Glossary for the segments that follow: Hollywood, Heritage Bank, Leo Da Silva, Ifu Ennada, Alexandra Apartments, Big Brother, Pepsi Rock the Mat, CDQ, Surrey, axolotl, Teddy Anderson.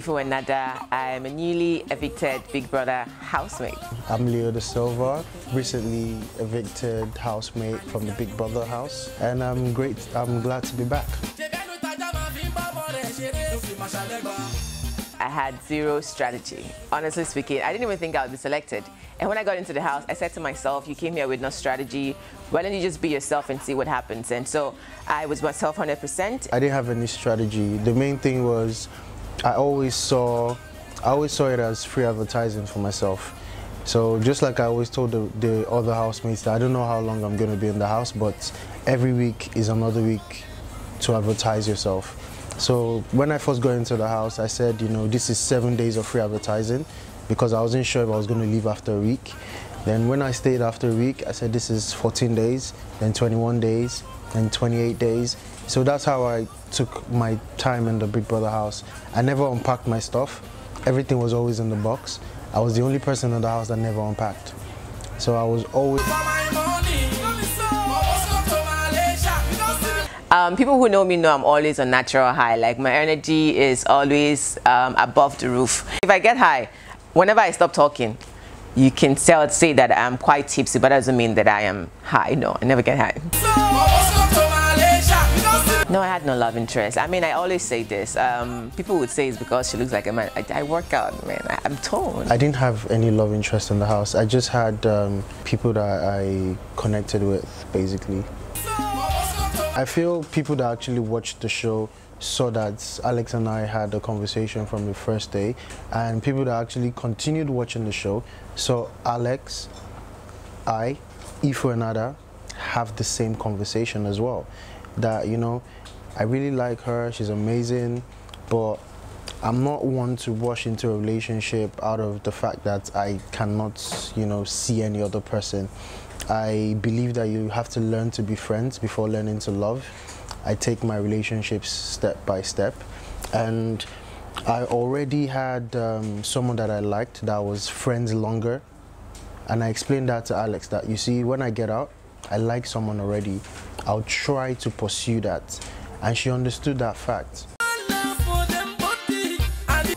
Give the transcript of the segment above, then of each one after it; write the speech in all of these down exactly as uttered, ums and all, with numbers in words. Ifu Ennada. I am a newly evicted Big Brother housemate. I'm Leo Da Silva, recently evicted housemate from the Big Brother house, and I'm great. I'm glad to be back. I had zero strategy. Honestly speaking, I didn't even think I would be selected. And when I got into the house, I said to myself, you came here with no strategy. Why don't you just be yourself and see what happens? And so I was myself one hundred percent. I didn't have any strategy. The main thing was I always saw, I always saw it as free advertising for myself. So just like I always told the, the other housemates, that I don't know how long I'm going to be in the house, but every week is another week to advertise yourself. So when I first got into the house, I said, you know, this is seven days of free advertising, because I wasn't sure if I was going to leave after a week. Then when I stayed after a week, I said this is fourteen days, then twenty-one days, then twenty-eight days. So that's how I took my time in the Big Brother house. I never unpacked my stuff. Everything was always in the box. I was the only person in the house that never unpacked. So I was always... Um, people who know me know I'm always on natural high. Like, my energy is always um, above the roof. If I get high, whenever I stop talking, you can tell, say that I'm quite tipsy, but that doesn't mean that I am high. No, I never get high. No, I had no love interest. I mean, I always say this. Um, people would say it's because she looks like a man. I, I work out, man. I, I'm torn. I didn't have any love interest in the house. I just had um, people that I connected with, basically. I feel people that actually watched the show saw that Alex and I had a conversation from the first day, and people that actually continued watching the show saw Alex, I, Ifu Ennada have the same conversation as well. That, you know, I really like her, she's amazing, but I'm not one to rush into a relationship out of the fact that I cannot, you know, see any other person. I believe that you have to learn to be friends before learning to love. I take my relationships step by step, and I already had um, someone that I liked that was friends longer, and I explained that to Alex, that you see, when I get out, I like someone already. I'll try to pursue that, and she understood that fact.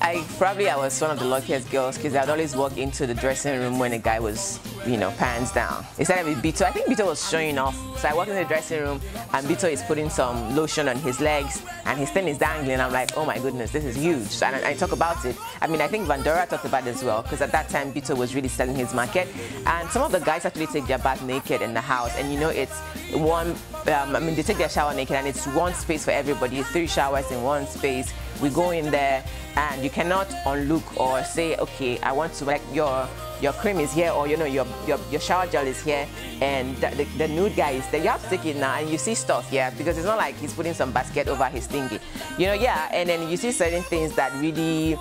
I probably I was one of the luckiest girls, because I'd always walk into the dressing room when a guy was, you know, pants down. Instead of with Bito, I think Bito was showing off. So I walk into the dressing room and Bito is putting some lotion on his legs and his thing is dangling. I'm like, oh my goodness, this is huge. So I, I talk about it. I mean, I think Vandora talked about it as well, because at that time Bito was really selling his market, and some of the guys actually take their bath naked in the house, and you know, it's one. Um, I mean, they take their shower naked, and it's one space for everybody. Three showers in one space. We go in there, and you cannot unlook or say, okay, I want to, like, your your cream is here, or you know, your your, your shower gel is here, and the, the, the nude guy is there. You have to take it now, and you see stuff, yeah, because it's not like he's putting some basket over his thingy, you know, yeah. And then you see certain things that really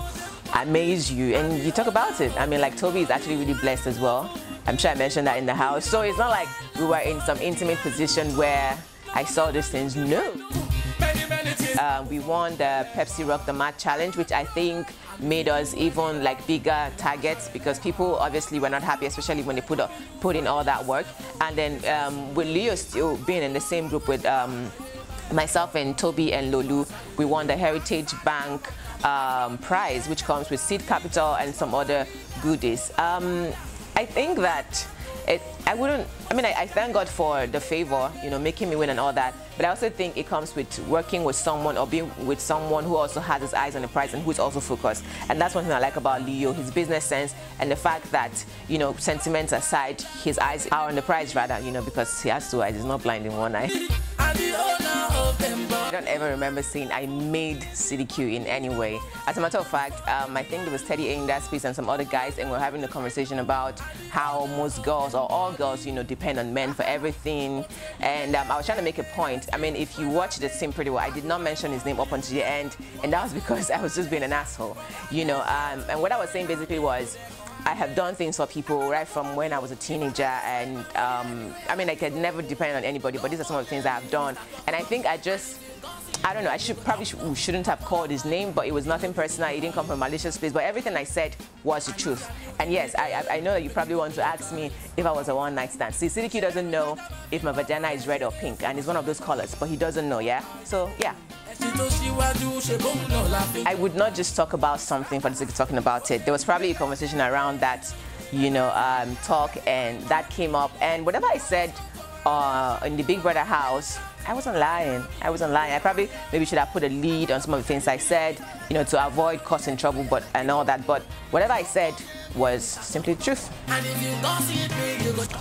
amaze you, and you talk about it. I mean, like, Toby is actually really blessed as well. I'm sure I mentioned that in the house. So it's not like we were in some intimate position where I saw these things. No. Uh, we won the Pepsi Rock the Mat challenge, which I think made us even like bigger targets, because people obviously were not happy, especially when they put up, put in all that work. And then um, with Leo still being in the same group with um, myself and Toby and Lolu, we won the Heritage Bank um, prize, which comes with seed capital and some other goodies. Um, I think that it, I wouldn't, I mean, I, I thank God for the favor, you know, making me win and all that. But I also think it comes with working with someone, or being with someone who also has his eyes on the prize and who's also focused. And that's one thing I like about Leo, his business sense, and the fact that, you know, sentiments aside, his eyes are on the prize rather, you know, because he has two eyes, he's not blind in one eye. I don't ever remember saying I made C D Q in any way. As a matter of fact, um, I think there was Teddy Anderson piece and some other guys, and we we're having a conversation about how most girls, or all girls, you know, depend on men for everything. And um, I was trying to make a point. I mean, if you watch The Sim pretty well, I did not mention his name up until the end, and that was because I was just being an asshole, you know. Um, and what I was saying basically was, I have done things for people right from when I was a teenager, and um, I mean, I could never depend on anybody, but these are some of the things I have done. And I think I just, I don't know, I should probably sh shouldn't have called his name, but it was nothing personal, it didn't come from a malicious place, but everything I said was the truth. And yes, I, I, I know that you probably want to ask me if I was a one night stand. See, C D Q doesn't know if my vagina is red or pink, and it's one of those colors, but he doesn't know, yeah? So, yeah. I would not just talk about something for the sake of talking about it. There was probably a conversation around that, you know, um, talk, and that came up. And whatever I said uh, in the Big Brother house, I wasn't lying. I wasn't lying. I probably maybe should have put a lead on some of the things I said, you know, to avoid causing trouble, but and all that. But whatever I said was simply the truth.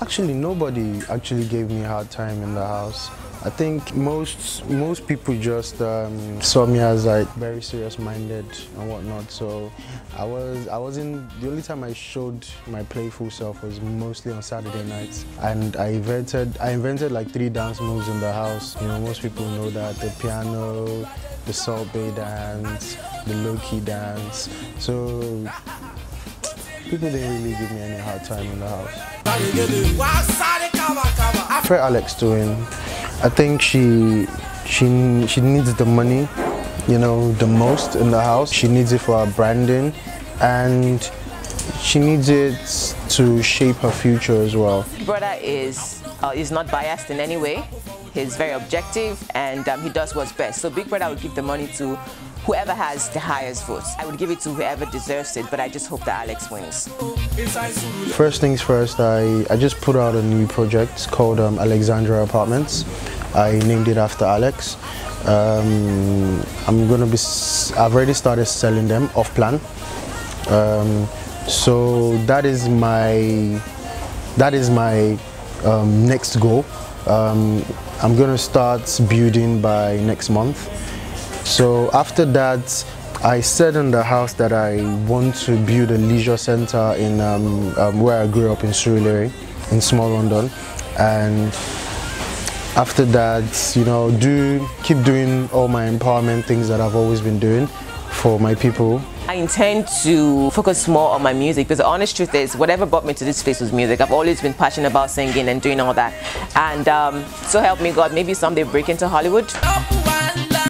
Actually, nobody actually gave me a hard time in the house. I think most most people just um, saw me as like very serious-minded and whatnot. So I was I wasn't the only time I showed my playful self was mostly on Saturday nights, and I invented I invented like three dance moves in the house. You know, most people know that the piano, the salt bay dance, the low-key dance. So people didn't really give me any hard time in the house. For Alex doing. I think she, she, she needs the money, you know, the most in the house. She needs it for her branding, and she needs it to shape her future as well. Big Brother is, uh, is not biased in any way. He's very objective, and um, he does what's best. So Big Brother would give the money to whoever has the highest votes. I would give it to whoever deserves it, but I just hope that Alex wins. First things first, I, I just put out a new project called um, Alexandra Apartments. I named it after Alex. Um, I'm gonna be, I've already started selling them off plan. Um, so that is my, that is my um, next goal. Um, I'm gonna start building by next month. So after that, I said in the house that I want to build a leisure center in um, um, where I grew up in Surrey, in small London. And after that, you know, do keep doing all my empowerment things that I've always been doing for my people. I intend to focus more on my music, because the honest truth is, whatever brought me to this space was music. I've always been passionate about singing and doing all that. And um, so help me God, maybe someday break into Hollywood.